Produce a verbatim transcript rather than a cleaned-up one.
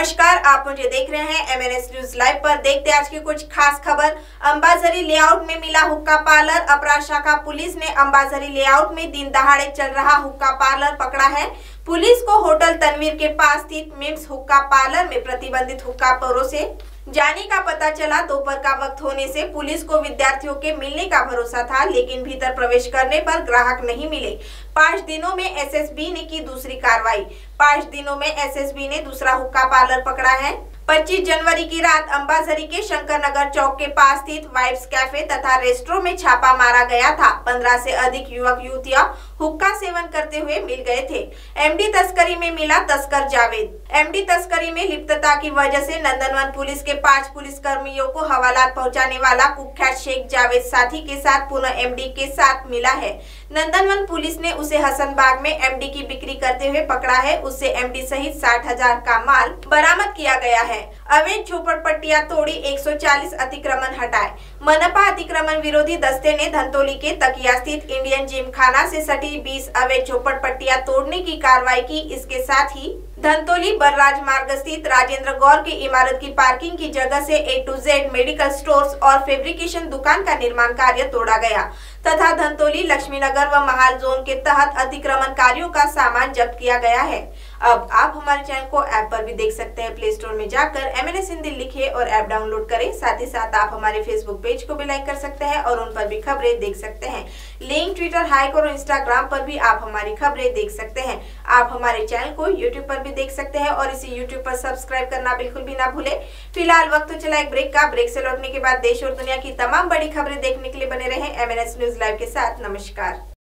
नमस्कार, आप मुझे देख रहे हैं एमएनएस न्यूज लाइव पर। देखते हैं आज की कुछ खास खबर। अम्बाजरी लेआउट में मिला हुक्का पार्लर। अपराध शाखा पुलिस ने अम्बाजरी लेआउट में दिन दहाड़े चल रहा हुक्का पार्लर पकड़ा है। पुलिस को होटल तनवीर के पास स्थित मिम्स हुक्का पार्लर में प्रतिबंधित हुक्का परों से जाने का पता चला। दोपहर का वक्त होने से पुलिस को विद्यार्थियों के मिलने का भरोसा था, लेकिन भीतर प्रवेश करने पर ग्राहक नहीं मिले। पांच दिनों में एसएसबी ने की दूसरी कार्रवाई। पांच दिनों में एसएसबी ने दूसरा हुक्का पार्लर पकड़ा है। पच्चीस जनवरी की रात अम्बाजरी के शंकरनगर चौक के पास स्थित वाइब्स कैफे तथा रेस्टोरेंट में छापा मारा गया था। पंद्रह से अधिक युवक युवतियां हुक्का सेवन करते हुए मिल गए थे। एमडी तस्करी में मिला तस्कर जावेद। एमडी तस्करी में लिप्तता की वजह से नंदनवन पुलिस के पांच पुलिस कर्मियों को हवालात पहुंचाने वाला कुख्यात शेख जावेद साथी के साथ पुनः एमडी के साथ मिला है। नंदनवन पुलिस ने उसे हसनबाग में एमडी की बिक्री करते हुए पकड़ा है। उससे एमडी सहित साठ हजार का माल बरामद किया गया है। अवैध झोपड़पट्टियां तोड़ी, एक सौ चालीस अतिक्रमण हटाए। मनपा अतिक्रमण विरोधी दस्ते ने धनतोली के तकिया स्थित इंडियन जिम खाना से सटी बीस अवैध झोपड़पट्टियां तोड़ने की कार्रवाई की। इसके साथ ही धनतोली बर्राज मार्ग स्थित राजेंद्र गौर की इमारत की पार्किंग की जगह से A to Z medical stores और फैब्रिकेशन दुकान का निर्माण कार्य तोड़ा गया तथा धनतोली लक्ष्मी नगर व महाल जोन के तहत अतिक्रमणकारियों का सामान जब्त किया गया है। अब आप हमारे चैनल को ऐप पर भी देख सकते हैं। प्ले स्टोर में जाकर एमएनएस हिंदी लिखे और ऐप डाउनलोड करें। साथ ही साथ आप हमारे फेसबुक पेज को भी लाइक कर सकते हैं और उन पर भी खबरें देख सकते हैं। लिंक, ट्विटर, हाइक और इंस्टाग्राम पर भी आप हमारी खबरें देख सकते हैं। आप हमारे चैनल को यूट्यूब पर भी देख सकते हैं और इसी यूट्यूब पर सब्सक्राइब करना बिल्कुल भी ना भूले। फिलहाल वक्त चला एक ब्रेक का। ब्रेक से लौटने के बाद देश और दुनिया की तमाम बड़ी खबरें देखने के लिए बने रहे एमएनएस न्यूज लाइव के साथ। नमस्कार।